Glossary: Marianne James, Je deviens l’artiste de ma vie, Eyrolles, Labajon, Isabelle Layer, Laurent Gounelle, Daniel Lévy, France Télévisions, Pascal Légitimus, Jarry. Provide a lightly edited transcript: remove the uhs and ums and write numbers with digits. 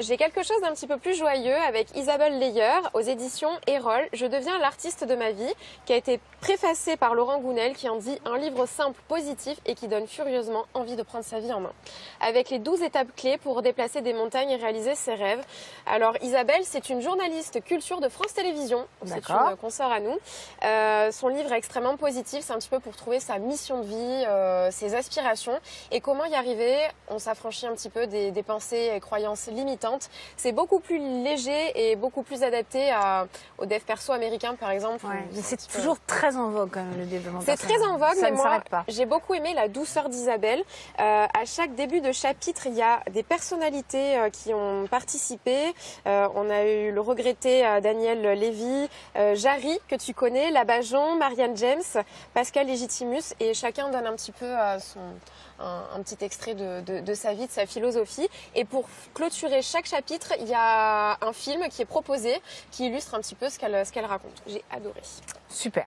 j'ai quelque chose d'un petit peu plus joyeux avec Isabelle Layer aux éditions Eyrolles. Je deviens l'artiste de ma vie, qui a été préfacé par Laurent Gounelle, qui en dit un livre simple, positif et qui donne furieusement envie de prendre sa vie en main. Avec les 12 étapes clés pour déplacer des montagnes et réaliser ses rêves. Alors Isabelle, c'est une journaliste culture de France Télévisions, c'est une consoeur à nous. Son livre est extrêmement positif, c'est un petit peu pour trouver sa mission de vie, ses aspirations et comment y arriver. On s'affranchit un petit peu des pensées et croyances limitantes. C'est beaucoup plus léger et beaucoup plus adapté au dev perso américain par exemple. Ouais, mais c'est toujours très en vogue quand même, le développement personnel. C'est très en vogue, mais moi j'ai beaucoup aimé la douceur d'Isabelle. À chaque début de chapitre, il y a des personnalités qui ont participé. On a eu le regretté Daniel Lévy, Jarry que tu connais, Labajon, Marianne James, Pascal Légitimus, et chacun donne un petit peu un petit extrait de sa vie, de sa philosophie. Et pour clôturer chaque chapitre, il y a un film qui est proposé qui illustre un petit peu ce qu'elle raconte. J'ai adoré. Super.